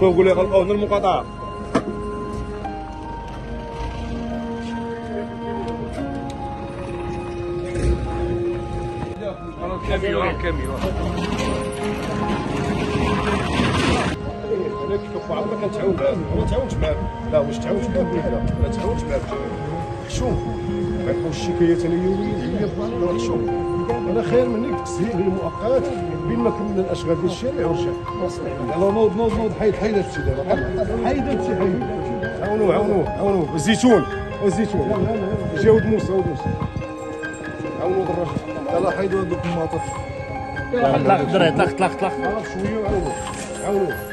شوف قول لي غلقوه من المقاطعة. كاميو انا كيكفوا عمرك كنتعاون معاه، ما تعاونتش معاه، لا واش تعاونت معاه بحاله، ما تعاونتش معاه شوف ما يبقاوش الشكايات انا يوميا هي بحال شوف انا خير منك تسهيل المؤقت بين ما كملنا الاشغال ديال الشارع والشارع. يلاه نوض نوض نوض حيد حيد هادشي دابا حيد هادشي حيد عاونوه عاونوه عاونوه الزيتون الزيتون جاود موسى وموسى عاونوه الراجل يلا حيدوا هاد الطماطم طلق دري طلق طلق طلق شويه وعاودوا عاودوا